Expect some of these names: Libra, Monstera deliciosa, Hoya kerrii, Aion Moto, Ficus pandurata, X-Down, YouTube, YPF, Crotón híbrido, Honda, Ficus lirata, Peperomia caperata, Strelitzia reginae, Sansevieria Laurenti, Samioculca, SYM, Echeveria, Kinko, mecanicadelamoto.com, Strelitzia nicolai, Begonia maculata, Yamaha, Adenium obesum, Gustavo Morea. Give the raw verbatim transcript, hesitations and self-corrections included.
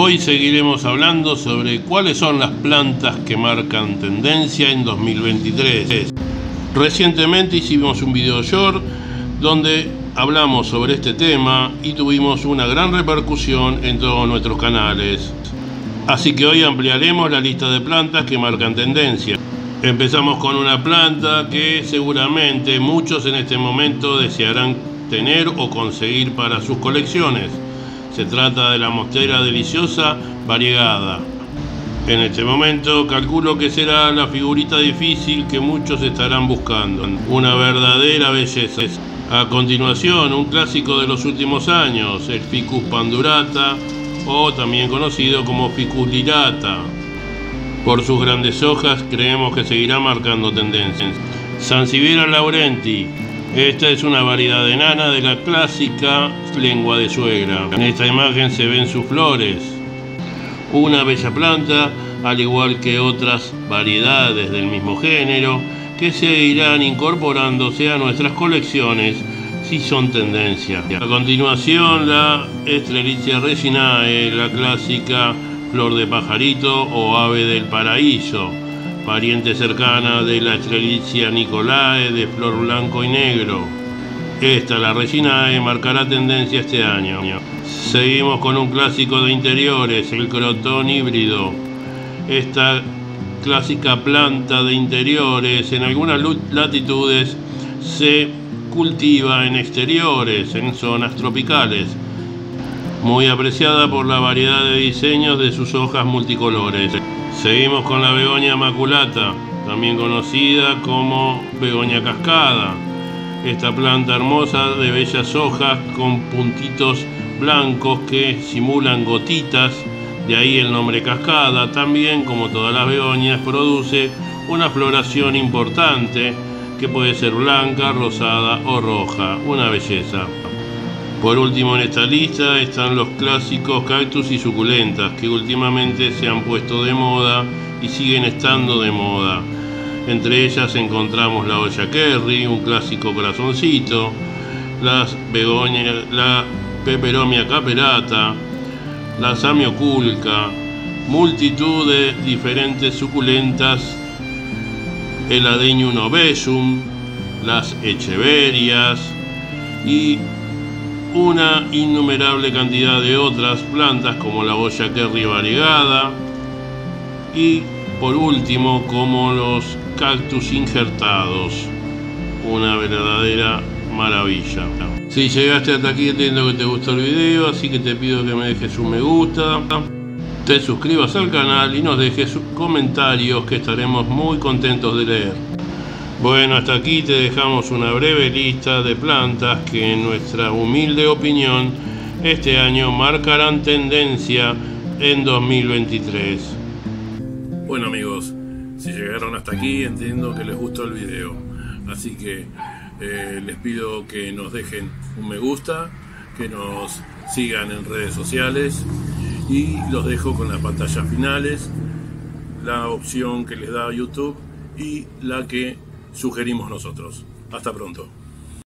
Hoy seguiremos hablando sobre cuáles son las plantas que marcan tendencia en dos mil veintitrés. Recientemente hicimos un video short donde hablamos sobre este tema y tuvimos una gran repercusión en todos nuestros canales. Así que hoy ampliaremos la lista de plantas que marcan tendencia. Empezamos con una planta que seguramente muchos en este momento desearán tener o conseguir para sus colecciones. Se trata de la Monstera deliciosa variegada. En este momento calculo que será la figurita difícil que muchos estarán buscando. Una verdadera belleza. A continuación, un clásico de los últimos años, el Ficus pandurata, o también conocido como Ficus lirata. Por sus grandes hojas creemos que seguirá marcando tendencias. Sansevieria laurenti. Esta es una variedad enana de la clásica lengua de suegra. En esta imagen se ven sus flores. Una bella planta, al igual que otras variedades del mismo género, que seguirán incorporándose a nuestras colecciones si son tendencia. A continuación, la Strelitzia reginae, la clásica flor de pajarito o ave del paraíso, pariente cercana de la Strelitzia nicolai de flor blanco y negro. Esta, la reginae, marcará tendencia este año. Seguimos con un clásico de interiores, el Crotón híbrido. Esta clásica planta de interiores en algunas latitudes se cultiva en exteriores, en zonas tropicales, muy apreciada por la variedad de diseños de sus hojas multicolores. Seguimos con la Begonia maculata, también conocida como Begonia cascada. Esta planta hermosa de bellas hojas con puntitos blancos que simulan gotitas, de ahí el nombre cascada. También, como todas las begonias, produce una floración importante que puede ser blanca, rosada o roja. Una belleza. Por último en esta lista están los clásicos cactus y suculentas, que últimamente se han puesto de moda y siguen estando de moda. Entre ellas encontramos la Hoya kerrii, un clásico corazoncito, las begonias, la Peperomia caperata, la Samioculca, multitud de diferentes suculentas, el Adenium obesum, las Echeverias y una innumerable cantidad de otras plantas como la Hoya kerrii variegada y por último como los cactus injertados. Una verdadera maravilla. Si llegaste hasta aquí entiendo que te gustó el video, así que te pido que me dejes un me gusta, te suscribas al canal y nos dejes comentarios que estaremos muy contentos de leer. Bueno, hasta aquí te dejamos una breve lista de plantas que en nuestra humilde opinión este año marcarán tendencia en dos mil veintitrés. Bueno amigos, si llegaron hasta aquí entiendo que les gustó el video, así que eh, les pido que nos dejen un me gusta, que nos sigan en redes sociales y los dejo con las pantallas finales, la opción que les da YouTube y la que sugerimos nosotros. Hasta pronto.